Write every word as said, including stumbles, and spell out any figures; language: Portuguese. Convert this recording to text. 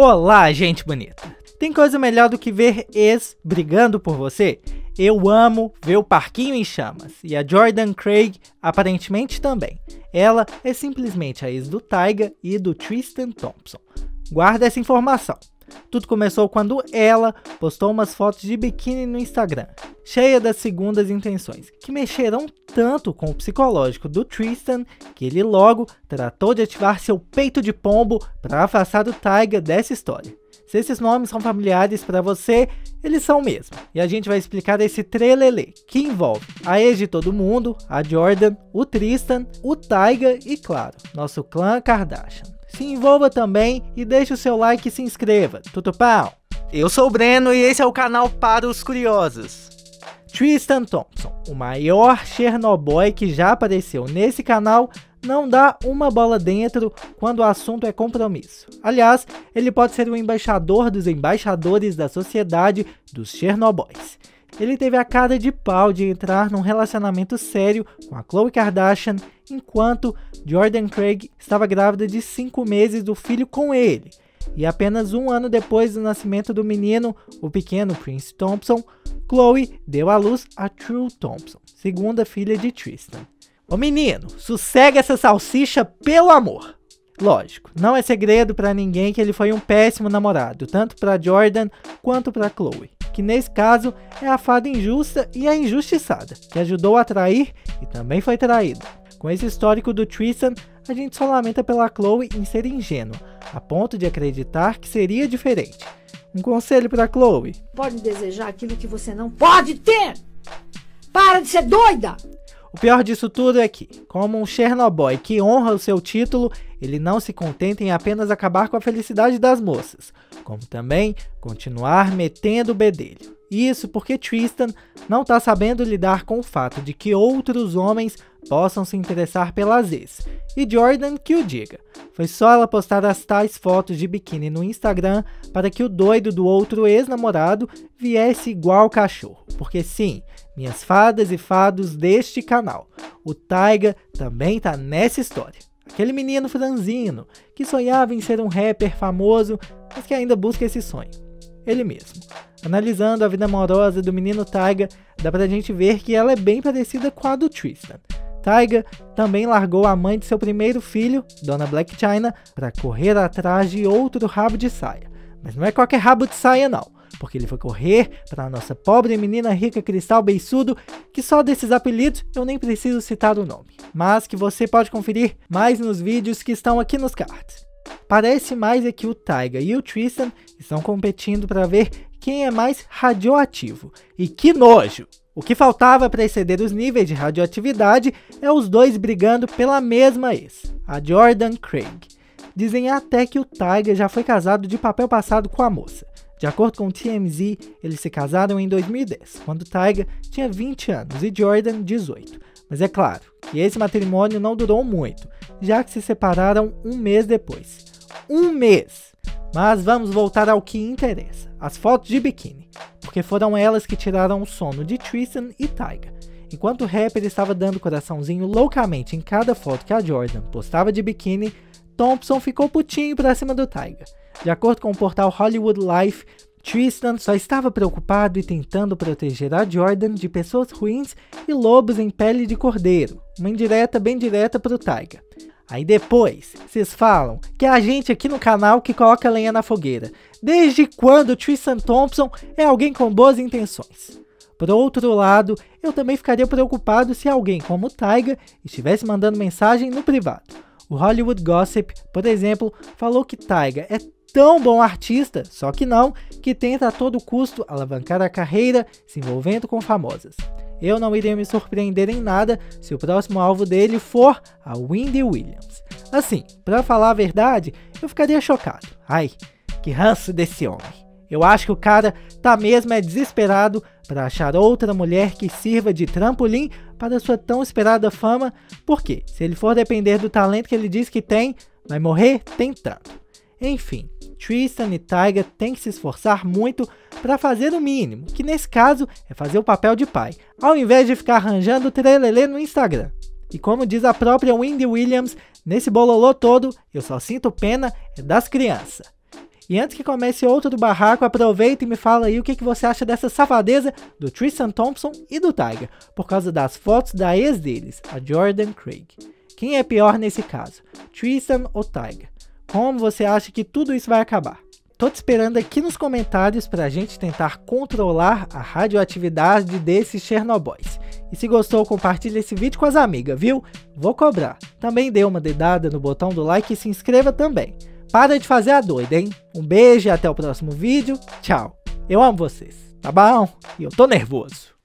Olá, gente bonita! Tem coisa melhor do que ver ex brigando por você? Eu amo ver o parquinho em chamas, e a Jordan Craig aparentemente também. Ela é simplesmente a ex do Tyga e do Tristan Thompson. Guarda essa informação. Tudo começou quando ela postou umas fotos de biquíni no Instagram, cheia das segundas intenções, que mexeram tanto com o psicológico do Tristan que ele logo tratou de ativar seu peito de pombo para afastar o Tyga dessa história. Se esses nomes são familiares para você, eles são mesmo. E a gente vai explicar esse trelelê, que envolve a ex de todo mundo, a Jordan, o Tristan, o Tyga e, claro, nosso clã Kardashian. Se envolva também e deixe o seu like e se inscreva, tudo pau? Eu sou o Breno e esse é o canal para os curiosos. Tristan Thompson, o maior Chernobyl que já apareceu nesse canal, não dá uma bola dentro quando o assunto é compromisso. Aliás, ele pode ser o embaixador dos embaixadores da sociedade dos Chernobyls. Ele teve a cara de pau de entrar num relacionamento sério com a Khloe Kardashian enquanto Jordan Craig estava grávida de cinco meses do filho com ele. E apenas um ano depois do nascimento do menino, o pequeno Prince Thompson, Khloe deu à luz a True Thompson, segunda filha de Tristan. Ô menino, sossega essa salsicha pelo amor! Lógico, não é segredo pra ninguém que ele foi um péssimo namorado, tanto pra Jordan quanto pra Khloe, que nesse caso é a fada injusta e a injustiçada, que ajudou a trair e também foi traída. Com esse histórico do Tristan, a gente só lamenta pela Khloe em ser ingênua, a ponto de acreditar que seria diferente. Um conselho pra Khloe: pode desejar aquilo que você não pode ter! Para de ser doida! O pior disso tudo é que, como um Chernobyl que honra o seu título, ele não se contenta em apenas acabar com a felicidade das moças, como também continuar metendo o bedelho. Isso porque Tristan não tá sabendo lidar com o fato de que outros homens possam se interessar pelas ex, e Jordan que o diga. Foi só ela postar as tais fotos de biquíni no Instagram para que o doido do outro ex-namorado viesse igual cachorro, porque sim, minhas fadas e fados deste canal, o Tyga também tá nessa história. Aquele menino franzino que sonhava em ser um rapper famoso, mas que ainda busca esse sonho, ele mesmo. Analisando a vida amorosa do menino Tyga, dá pra gente ver que ela é bem parecida com a do Tristan. Tyga também largou a mãe de seu primeiro filho, Dona Black Chyna, para correr atrás de outro rabo de saia. Mas não é qualquer rabo de saia não, porque ele foi correr para a nossa pobre menina rica Cristal Beixudo, que só desses apelidos eu nem preciso citar o nome, mas que você pode conferir mais nos vídeos que estão aqui nos cards. Parece mais é que o Tyga e o Tristan estão competindo para ver quem é mais radioativo. E que nojo! O que faltava para exceder os níveis de radioatividade é os dois brigando pela mesma ex, a Jordan Craig. Dizem até que o Tyga já foi casado de papel passado com a moça. De acordo com o T M Z, eles se casaram em dois mil e dez, quando Tyga tinha vinte anos e Jordan dezoito. Mas é claro que esse matrimônio não durou muito, já que se separaram um mês depois. Um mês! Mas vamos voltar ao que interessa, as fotos de biquíni, porque foram elas que tiraram o sono de Tristan e Tyga. Enquanto o rapper estava dando coraçãozinho loucamente em cada foto que a Jordan postava de biquíni, Thompson ficou putinho pra cima do Tyga. De acordo com o portal Hollywood Life, Tristan só estava preocupado e tentando proteger a Jordan de pessoas ruins e lobos em pele de cordeiro, uma indireta bem direta pro Tyga. Aí depois, vocês falam que é a gente aqui no canal que coloca lenha na fogueira. Desde quando Tristan Thompson é alguém com boas intenções? Por outro lado, eu também ficaria preocupado se alguém como o Tyga estivesse mandando mensagem no privado. O Hollywood Gossip, por exemplo, falou que Tyga é tão bom artista, só que não, que tenta a todo custo alavancar a carreira se envolvendo com famosas. Eu não iria me surpreender em nada se o próximo alvo dele for a Wendy Williams. Assim, pra falar a verdade, eu ficaria chocado. Ai, que ranço desse homem. Eu acho que o cara tá mesmo é desesperado pra achar outra mulher que sirva de trampolim para sua tão esperada fama, porque se ele for depender do talento que ele diz que tem, vai morrer tentando. Enfim, Tristan e Tyga têm que se esforçar muito para fazer o mínimo, que nesse caso é fazer o papel de pai, ao invés de ficar arranjando trelelê no Instagram. E como diz a própria Wendy Williams, nesse bololô todo, eu só sinto pena das crianças. E antes que comece outro do barraco, aproveita e me fala aí o que, que você acha dessa safadeza do Tristan Thompson e do Tyga, por causa das fotos da ex deles, a Jordan Craig. Quem é pior nesse caso, Tristan ou Tyga? Como você acha que tudo isso vai acabar? Tô te esperando aqui nos comentários pra gente tentar controlar a radioatividade desses Chernobyls. E se gostou, compartilha esse vídeo com as amigas, viu? Vou cobrar. Também dê uma dedada no botão do like e se inscreva também. Para de fazer a doida, hein? Um beijo e até o próximo vídeo. Tchau. Eu amo vocês, tá bom? E eu tô nervoso.